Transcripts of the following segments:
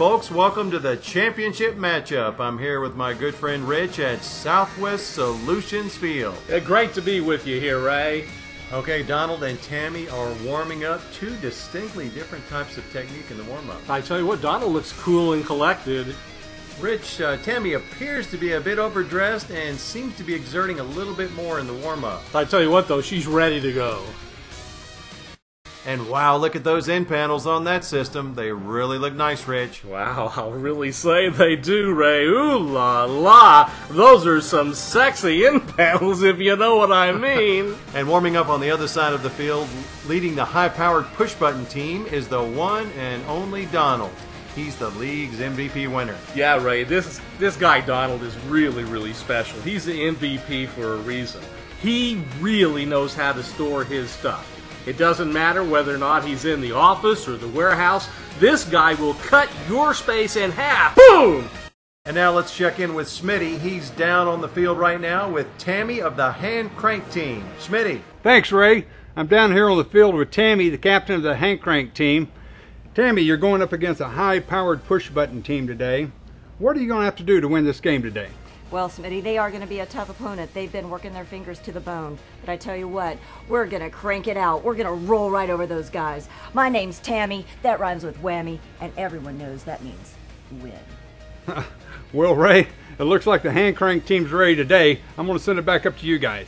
folks, welcome to the championship matchup. I'm here with my good friend Rich at Southwest Solutions Field. Great to be with you here, Ray. Okay, Donald and Tammy are warming up. Two distinctly different types of technique in the warm-up. I tell you what, Donald looks cool and collected. Rich, Tammy appears to be a bit overdressed and seems to be exerting a little bit more in the warm-up. I tell you what, though, she's ready to go. And wow, look at those end panels on that system. They really look nice, Rich. Wow, I'll really say they do, Ray. Ooh la la, those are some sexy end panels, if you know what I mean. And warming up on the other side of the field, leading the high-powered push-button team, is the one and only Donald. He's the league's MVP winner. Yeah, Ray, this guy Donald is really, really special. He's the MVP for a reason. He really knows how to store his stuff. It doesn't matter whether or not he's in the office or the warehouse. This guy will cut your space in half. Boom! And now let's check in with Smitty. He's down on the field right now with Tammy of the Hand Crank team. Smitty. Thanks, Ray. I'm down here on the field with Tammy, the captain of the Hand Crank team. Tammy, you're going up against a high-powered push-button team today. What are you going to have to do to win this game today? Well, Smitty, they are going to be a tough opponent. They've been working their fingers to the bone. But I tell you what, we're going to crank it out. We're going to roll right over those guys. My name's Tammy. That rhymes with whammy. And everyone knows that means win. Well, Ray, it looks like the Hand Crank team's ready today. I'm going to send it back up to you guys.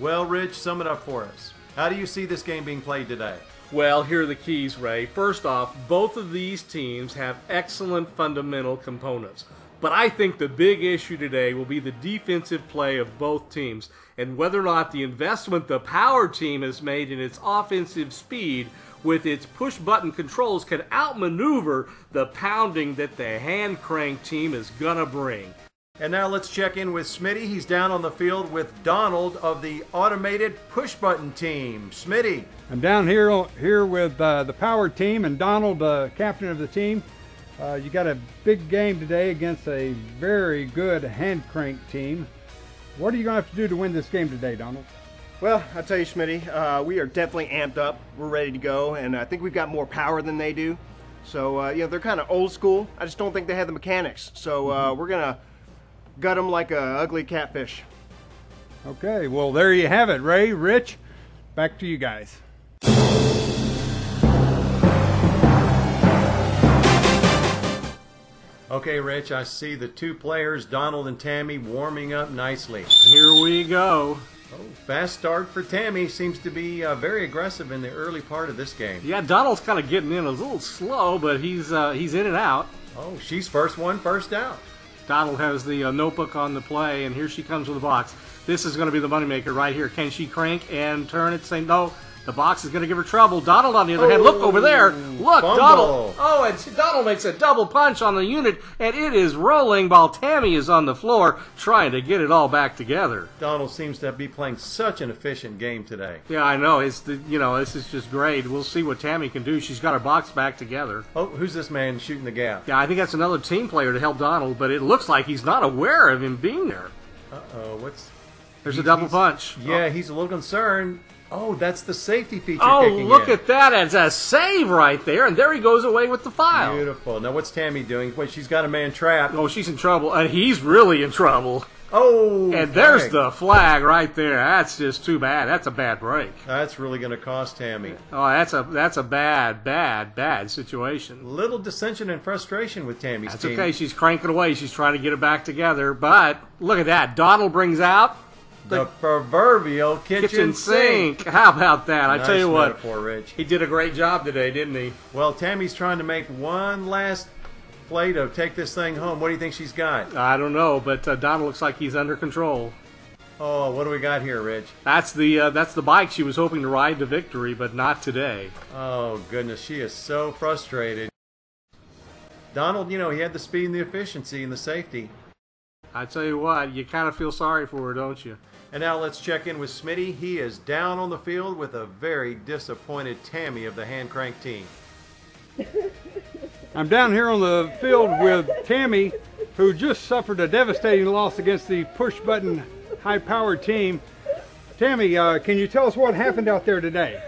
Well, Rich, sum it up for us. How do you see this game being played today? Well, here are the keys, Ray. First off, both of these teams have excellent fundamental components. But I think the big issue today will be the defensive play of both teams and whether or not the investment the power team has made in its offensive speed with its push-button controls can outmaneuver the pounding that the Hand Crank team is going to bring. And now let's check in with Smitty. He's down on the field with Donald of the automated push-button team. Smitty. I'm down here with the power team and Donald, captain of the team. You got a big game today against a very good Hand Crank team. What are you going to have to do to win this game today, Donald? Well, I'll tell you, Smitty, we are definitely amped up. We're ready to go, and I think we've got more power than they do. So, you know, they're kind of old school. I just don't think they have the mechanics. So we're going to gut them like an ugly catfish. Okay, well, there you have it, Ray, Rich. Back to you guys. Okay, Rich, I see the two players, Donald and Tammy, warming up nicely. Here we go. Oh, fast start for Tammy. Seems to be very aggressive in the early part of this game. Yeah, Donald's kind of getting in a little slow, but he's in and out. Oh, she's first one, first out. Donald has the notebook on the play, and here she comes with the box. This is going to be the moneymaker right here. Can she crank and turn it? Saying no. The box is going to give her trouble. Donald, on the other hand, look over there. Look, fumble. Donald. Oh, and Donald makes a double punch on the unit, and it is rolling while Tammy is on the floor trying to get it all back together. Donald seems to be playing such an efficient game today. Yeah, I know. It's this is just great. We'll see what Tammy can do. She's got her box back together. Oh, who's this man shooting the gap? Yeah, I think that's another team player to help Donald, but it looks like he's not aware of him being there. Uh-oh, there's a double punch. Yeah, he's a little concerned. Oh, that's the safety feature kicking in. Oh, look at that. It's a save right there, and there he goes away with the file. Beautiful. Now, what's Tammy doing? Wait, she's got a man trapped. Oh, she's in trouble, and he's really in trouble. Oh, and there's the flag right there. That's just too bad. That's a bad break. That's really going to cost Tammy. Oh, that's a bad, bad, bad situation. Little dissension and frustration with Tammy's team. That's okay. She's cranking away. She's trying to get it back together, but look at that. Donald brings out the proverbial kitchen sink. How about that? Nice, I tell you what, Rich. He did a great job today, didn't he? Well, Tammy's trying to make one last play to take this thing home. What do you think she's got? I don't know, but Donald looks like he's under control. Oh, what do we got here, Rich? That's the bike she was hoping to ride to victory, but not today. Oh, goodness. She is so frustrated. Donald, you know, he had the speed and the efficiency and the safety. I tell you what, you kind of feel sorry for her, don't you? And now let's check in with Smitty. He is down on the field with a very disappointed Tammy of the Hand Crank team. I'm down here on the field with Tammy, who just suffered a devastating loss against the push-button high-power team. Tammy, can you tell us what happened out there today?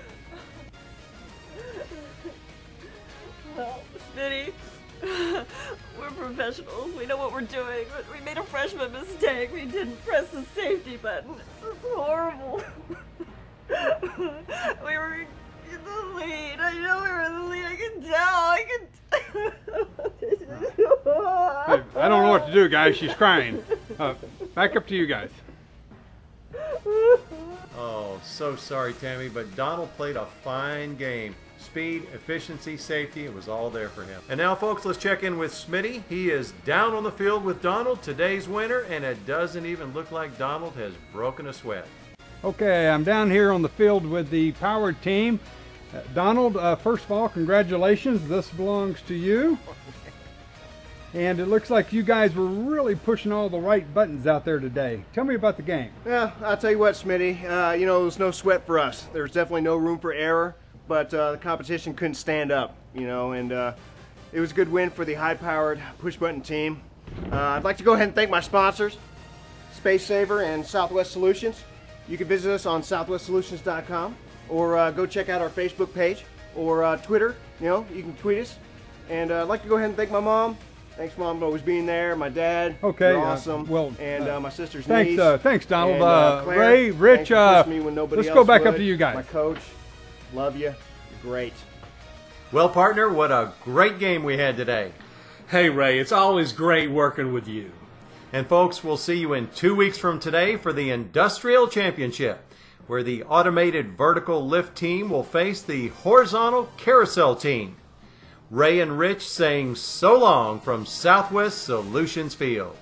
Well, Smitty, professionals. We know what we're doing. We made a freshman mistake. We didn't press the safety button. This is horrible. We were in the lead. I know we were in the lead. I can tell. I don't know what to do, guys. She's crying. Back up to you guys. Oh, so sorry, Tammy, but Donald played a fine game. Speed, efficiency, safety, it was all there for him. And now, folks, let's check in with Smitty. He is down on the field with Donald, today's winner, and it doesn't even look like Donald has broken a sweat. Okay, I'm down here on the field with the power team. Donald, first of all, congratulations. This belongs to you. And it looks like you guys were really pushing all the right buttons out there today. Tell me about the game. Well, I'll tell you what, Smitty, you know, it was no sweat for us. There was definitely no room for error, but the competition couldn't stand up, you know, and it was a good win for the high-powered push-button team. I'd like to go ahead and thank my sponsors, Space Saver and Southwest Solutions. You can visit us on southwestsolutions.com or go check out our Facebook page or Twitter, you know, you can tweet us. And I'd like to go ahead and thank my mom. Thanks, Mom, for always being there. My dad, okay, you're awesome. Well, and my sister's niece. Thanks, Donald. And, Claire, Ray, Rich, me when let's go back up to you guys. My coach, love you. You're great. Well, partner, what a great game we had today. Hey, Ray, it's always great working with you. And, folks, we'll see you in 2 weeks from today for the Industrial Championship, where the automated vertical lift team will face the horizontal carousel team. Ray and Rich saying so long from Southwest Solutions Field.